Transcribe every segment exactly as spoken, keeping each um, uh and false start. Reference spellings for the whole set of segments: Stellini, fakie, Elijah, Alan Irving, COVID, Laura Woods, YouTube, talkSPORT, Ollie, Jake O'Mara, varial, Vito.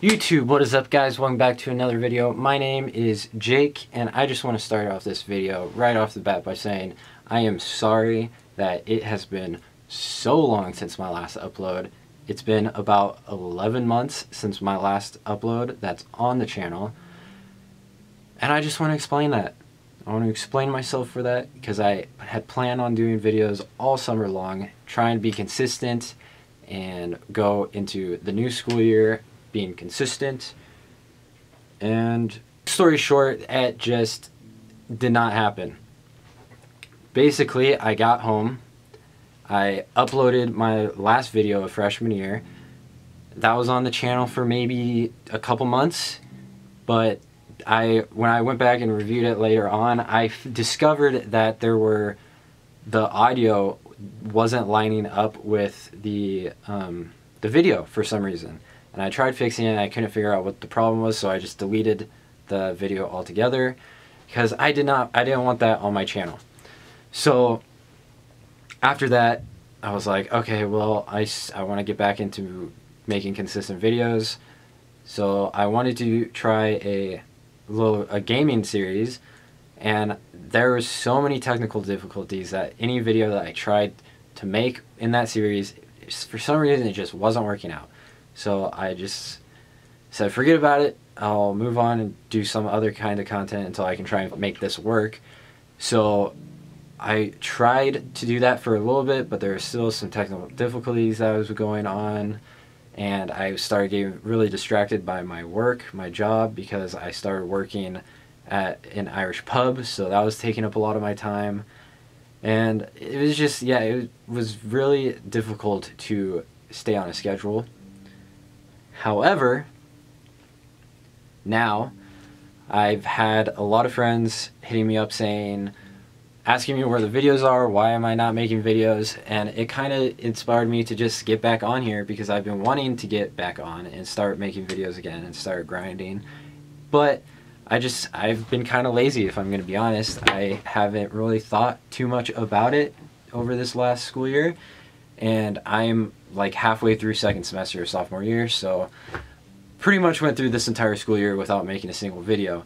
YouTube, what is up guys? Welcome back to another video. My name is Jake and I just want to start off this video right off the bat by saying I am sorry that it has been so long since my last upload. It's been about eleven months since my last upload that's on the channel. And I just want to explain that. I want to explain myself for that because I had planned on doing videos all summer long, trying to be consistent and go into the new school year being consistent, and story short, it just did not happen. Basically, I got home, I uploaded my last video of freshman year. That was on the channel for maybe a couple months, but I when I went back and reviewed it later on, I f discovered that there were the audio wasn't lining up with the um, the video for some reason. And I tried fixing it and I couldn't figure out what the problem was, so I just deleted the video altogether because I did not I didn't want that on my channel. So after that I was like, okay, well I, I want to get back into making consistent videos, so I wanted to try a little a gaming series, and there were so many technical difficulties that any video that I tried to make in that series, for some reason it just wasn't working out. So I just said, forget about it. I'll move on and do some other kind of content until I can try and make this work. So I tried to do that for a little bit, but there were still some technical difficulties that was going on. And I started getting really distracted by my work, my job, because I started working at an Irish pub. So that was taking up a lot of my time. And it was just, yeah, it was really difficult to stay on a schedule. However, now I've had a lot of friends hitting me up saying, asking me where the videos are, why am I not making videos, and it kind of inspired me to just get back on here because I've been wanting to get back on and start making videos again and start grinding. But I just, I've been kind of lazy if I'm going to be honest. I haven't really thought too much about it over this last school year, and I'm like halfway through second semester of sophomore year, so pretty much went through this entire school year without making a single video.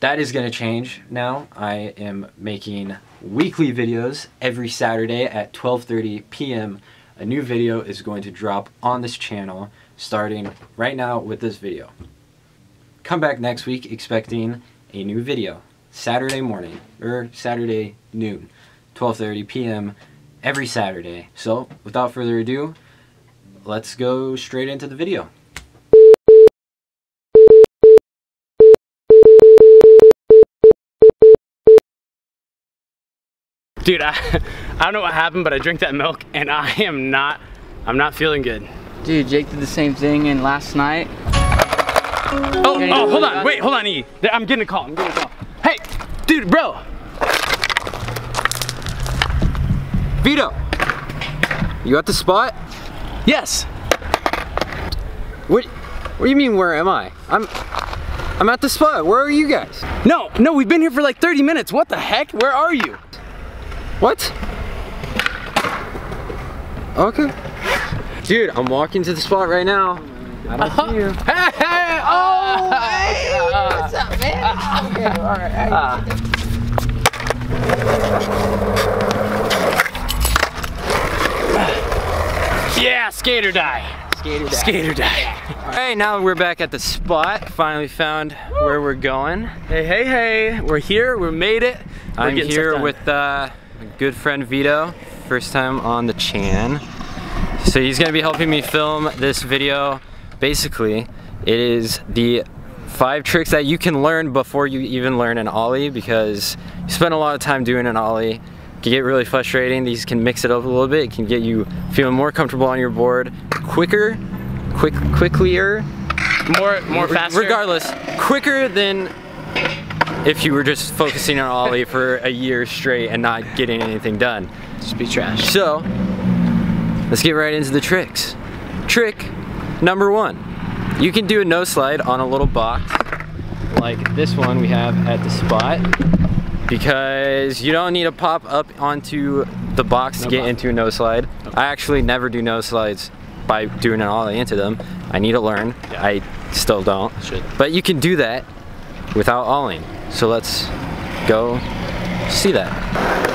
That is going to change now. I am making weekly videos every Saturday at twelve thirty p m A new video is going to drop on this channel starting right now with this video. Come back next week expecting a new video Saturday morning or Saturday noon, twelve thirty p m every Saturday. So without further ado, let's go straight into the video. Dude, I, I don't know what happened, but I drank that milk and I am not, I'm not feeling good. Dude, Jake did the same thing and last night. Oh, oh, hold on, wait, hold on, E. I'm getting a call, I'm getting a call. Hey, dude, bro. Vito, you at the spot? Yes. What? What do you mean? Where am I? I'm, I'm at the spot. Where are you guys? No, no, we've been here for like thirty minutes. What the heck? Where are you? What? Okay. Dude, I'm walking to the spot right now. I don't uh-huh. see you. Hey, hey! Oh, uh, hey! Uh, What's up, man? Uh, okay, all right. Uh, Yeah, skater die. Skater die. Skater die. Yeah. All right, now we're back at the spot. Finally found Woo. where we're going. Hey, hey, hey. We're here. We made it. We're I'm here with uh, my good friend Vito. First time on the chan. So he's going to be helping me film this video. Basically, it is the five tricks that you can learn before you even learn an ollie, because you spend a lot of time doing an ollie. Can get really frustrating. These can mix it up a little bit. It can get you feeling more comfortable on your board, quicker, quick, quicklier, more, more faster. Regardless, quicker than if you were just focusing on ollie for a year straight and not getting anything done. Just be trash. So let's get right into the tricks. Trick number one: you can do a no slide on a little box like this one we have at the spot, because you don't need to pop up onto the box no to get box. into a no slide. Okay. I actually never do no slides by doing it all into them. I need to learn. Yeah. I still don't. Should. But you can do that without awling. So let's go see that.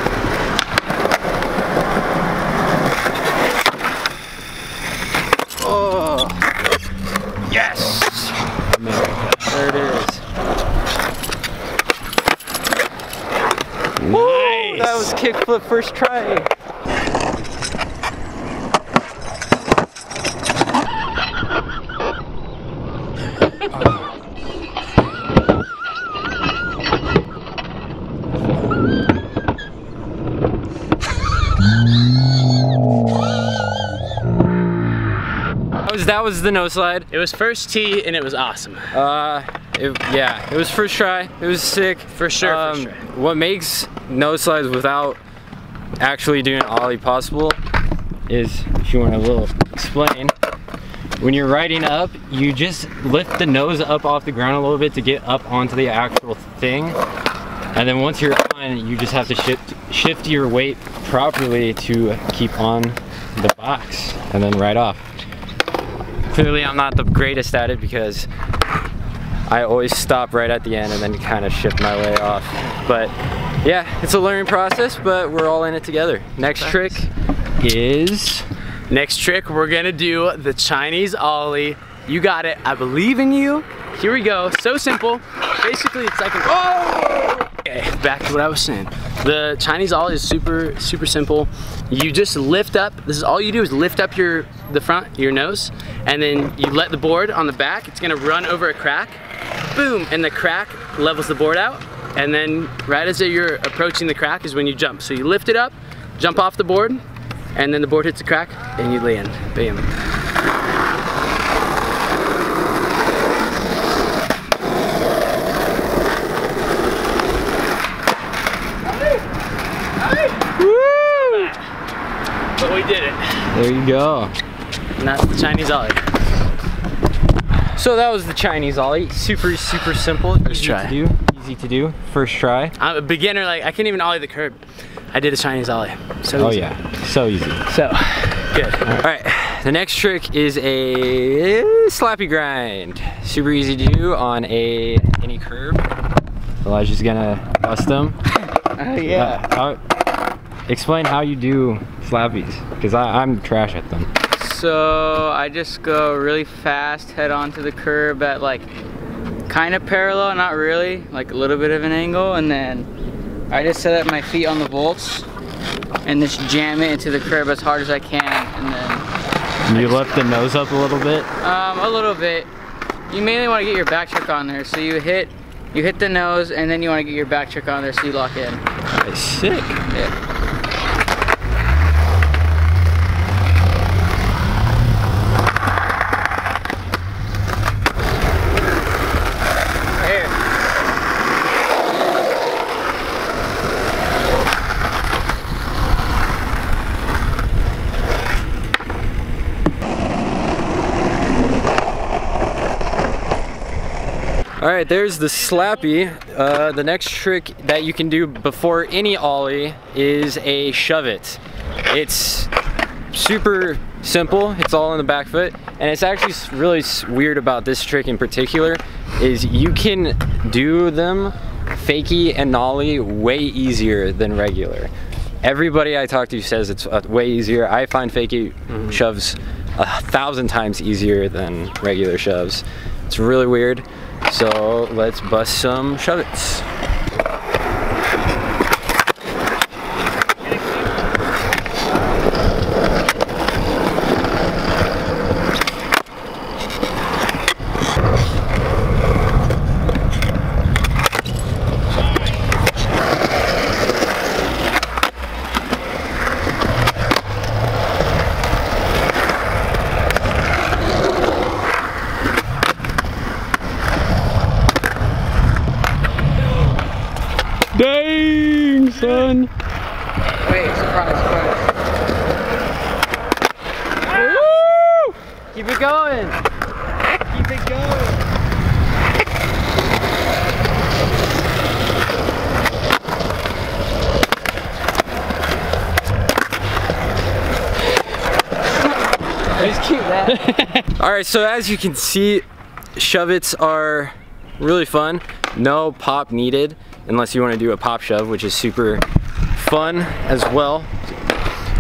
Kickflip first try. That was that was the no slide. It was first tee and it was awesome. Uh, it, yeah, it was first try. It was sick for sure. Um, first try. What makes no slides without actually doing ollie possible is, if you want to little explain, when you're riding up, you just lift the nose up off the ground a little bit to get up onto the actual thing, and then once you're on, you just have to shift shift your weight properly to keep on the box and then ride off. Clearly I'm not the greatest at it because I always stop right at the end and then kind of shift my way off. But yeah, it's a learning process, but we're all in it together. Next trick is... Next trick, we're gonna do the Chinese ollie. You got it, I believe in you. Here we go, so simple. Basically, it's like an... Oh! Okay, back to what I was saying. The Chinese ollie is super, super simple. You just lift up, this is all you do is lift up your the front, your nose, and then you let the board on the back, it's gonna run over a crack. Boom, and the crack levels the board out, and then right as you're approaching the crack is when you jump. So you lift it up, jump off the board, and then the board hits the crack, and you land. Bam. Woo! But we did it. There you go. And that's the Chinese ollie. So that was the Chinese ollie. Super, super simple. First try. To do. Easy to do. First try. I'm a beginner. Like I can't even ollie the curb. I did a Chinese ollie. So. Oh easy. Yeah. So easy. So good. All right. All right. The next trick is a slappy grind. Super easy to do on a any curb. Elijah's gonna bust them. Oh yeah. Uh, how, explain how you do slappies, because I'm trash at them. So I just go really fast, head onto the curb at like kind of parallel, not really, like a little bit of an angle, and then I just set up my feet on the bolts and just jam it into the curb as hard as I can. And then you lift the nose up a little bit? Um, a little bit. You mainly want to get your back check on there, so you hit you hit the nose, and then you want to get your back check on there, so you lock in. That's sick. Yeah. Alright, there's the slappy. Uh, the next trick that you can do before any ollie is a shove it. It's super simple, it's all on the back foot, and it's actually really weird about this trick in particular is you can do them fakie and ollie way easier than regular. Everybody I talk to says it's way easier. I find fakie mm-hmm. shoves a thousand times easier than regular shoves. It's really weird. So let's bust some shove its. Dang, son! Wait, surprise, surprise. Woo! Keep it going! Keep it going! Just keep All right, so as you can see, shove-its are really fun. No pop needed, unless you want to do a pop shove, which is super fun as well.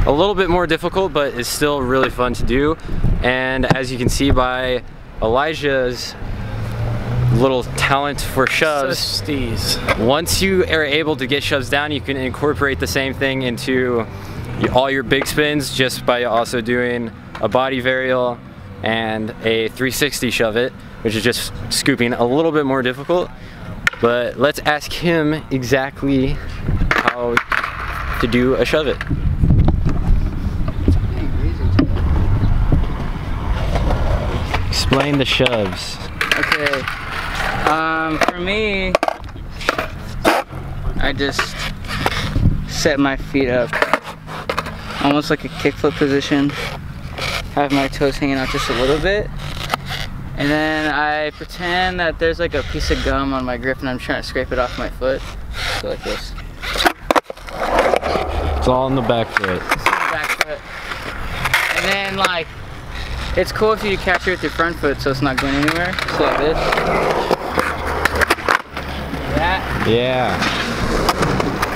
A little bit more difficult, but it's still really fun to do. And as you can see by Elijah's little talent for shoves, once you are able to get shoves down, you can incorporate the same thing into all your big spins just by also doing a body varial and a three sixty shove it, which is just scooping, a little bit more difficult. But let's ask him exactly how to do a shove it. Explain the shoves. Okay, um, for me, I just set my feet up, almost like a kickflip position. Have my toes hanging out just a little bit, and then I pretend that there's like a piece of gum on my grip and I'm trying to scrape it off my foot. So like this. It's all in the back foot. It's in the back foot. And then like, it's cool if you capture it with your front foot so it's not going anywhere. Just like this. Like that. Yeah.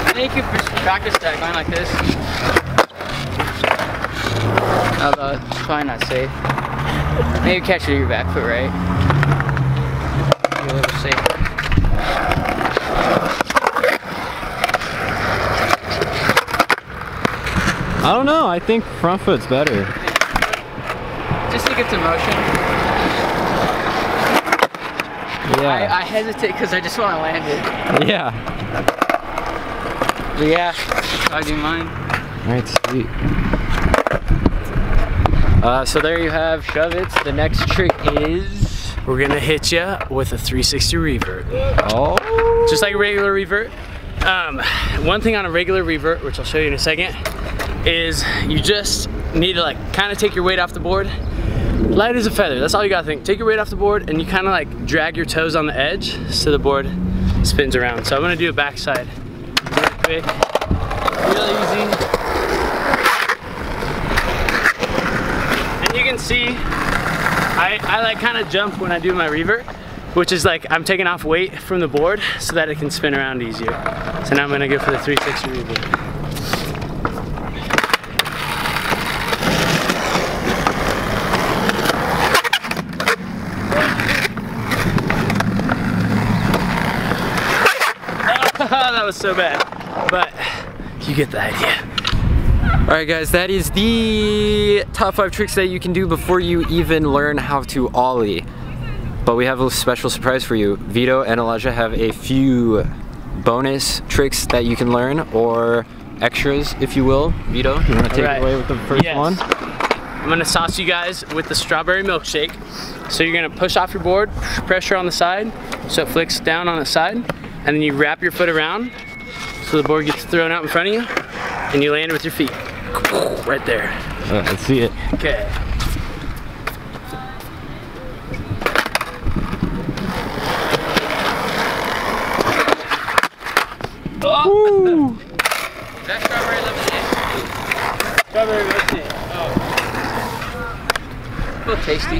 And then you can practice that going like this. Although it's probably not safe. Maybe catch it with your back foot, right? Be a little safer. I don't know. I think front foot's better. Just to get some motion. Yeah. I, I hesitate because I just want to land it. Yeah. But yeah, I do mine. All right, sweet. Uh, so there you have shove-its. The next trick is we're gonna hit you with a three sixty revert. Oh, just like a regular revert. Um, one thing on a regular revert, which I'll show you in a second, is you just need to like kind of take your weight off the board, light as a feather. That's all you gotta think. Take your weight off the board, and you kind of like drag your toes on the edge so the board spins around. So I'm gonna do a backside, real quick, real easy. See, I, I like kind of jump when I do my revert, which is like I'm taking off weight from the board so that it can spin around easier. So now I'm gonna go for the three sixty revert. Oh, that was so bad, but you get the idea. Alright guys, that is the top five tricks that you can do before you even learn how to ollie. But we have a special surprise for you. Vito and Elijah have a few bonus tricks that you can learn, or extras if you will. Vito, you want to take right. it away with the first yes. one? I'm going to sauce you guys with the strawberry milkshake. So you're going to push off your board, pressure on the side, so it flicks down on the side, and then you wrap your foot around so the board gets thrown out in front of you, and you land with your feet. Right there. Uh, let's see it. Okay. Oh. Is that strawberry lemonade? Strawberry lemonade. Oh. A little tasty.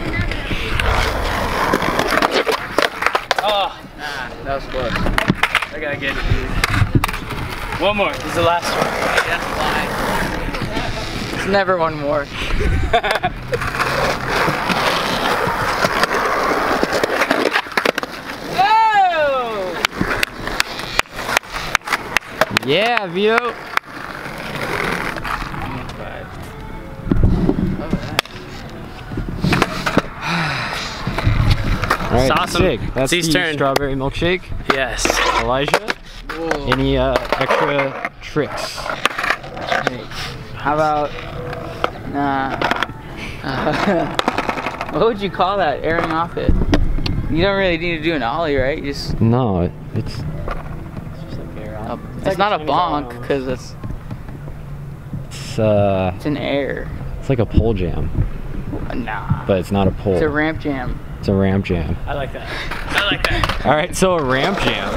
Oh, nah, that was close. I gotta get it, dude. One more. This is the last one. That's live. It's never one more. Oh! Yeah, Vito. All right, awesome. Sick. That's the turn. Strawberry milkshake. Yes. Elijah. Whoa. Any uh, extra tricks? Hey. How about, nah, uh, what would you call that, airing off it? You don't really need to do an ollie, right? You just No, it, it's... It's just like air off. A, it's, it's like not a bonk, because it's... It's, uh... It's an air. It's like a pole jam. Nah. But it's not a pole. It's a ramp jam. It's a ramp jam. I like that. I like that. All right, so a ramp jam.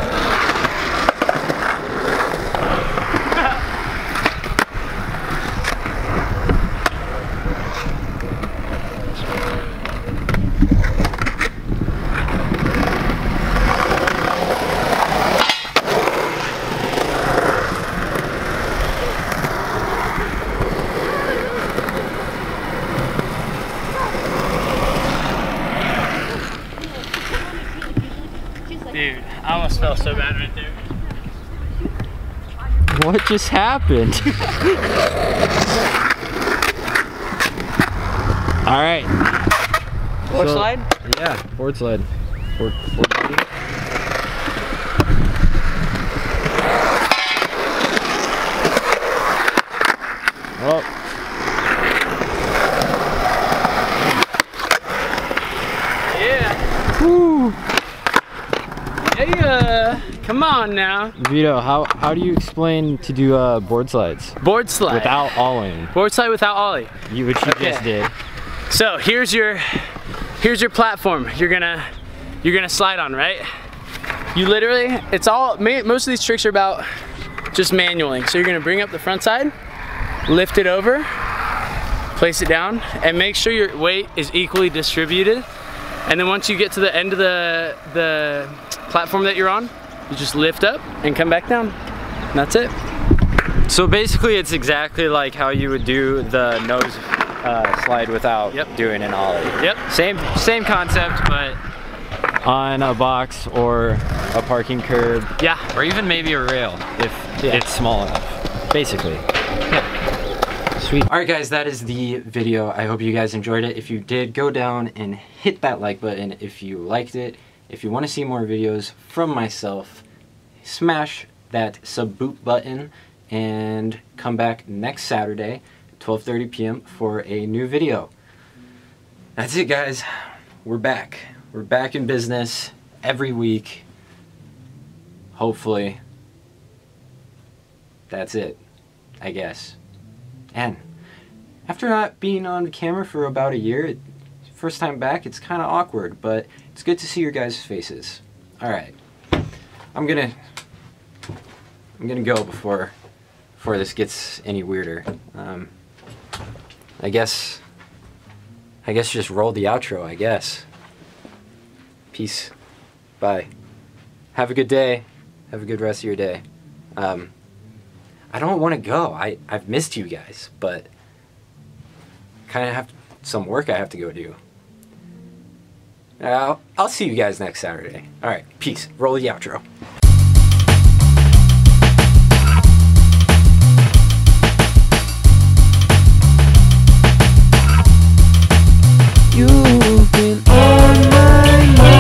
I almost fell so bad right there. What just happened? All right. Board so, slide? Yeah, board slide. Board, board slide. Oh. Yeah, come on now. Vito, how, how do you explain to do uh, board slides? Board slide. Without ollie. Board slide without ollie. You, which you okay. just did. So here's your, here's your platform you're gonna, you're gonna slide on, right? You literally, it's all, most of these tricks are about just manualing. So you're gonna bring up the front side, lift it over, place it down, and make sure your weight is equally distributed. And then once you get to the end of the, the platform that you're on, you just lift up and come back down. And that's it. So basically it's exactly like how you would do the nose uh, slide without yep. doing an ollie. Yep. Same, same concept, but on a box or a parking curb. Yeah. Or even maybe a rail if yeah. it's small enough, basically. Sweet. All right guys, that is the video. I hope you guys enjoyed it. If you did, go down and hit that like button if you liked it. If you want to see more videos from myself, smash that sub boop button and come back next Saturday, twelve thirty p m for a new video. That's it guys. We're back. We're back in business every week. Hopefully. That's it, I guess. And after not being on camera for about a year, first time back, it's kind of awkward, but it's good to see your guys' faces. All right, I'm gonna, I'm gonna go before, before this gets any weirder. Um, I guess, I guess just roll the outro. I guess. Peace, bye. Have a good day. Have a good rest of your day. Um, I don't want to go. I, I've missed you guys, but kind of have some work I have to go do. I'll, I'll see you guys next Saturday. All right, peace. Roll the outro. You've been on my mind.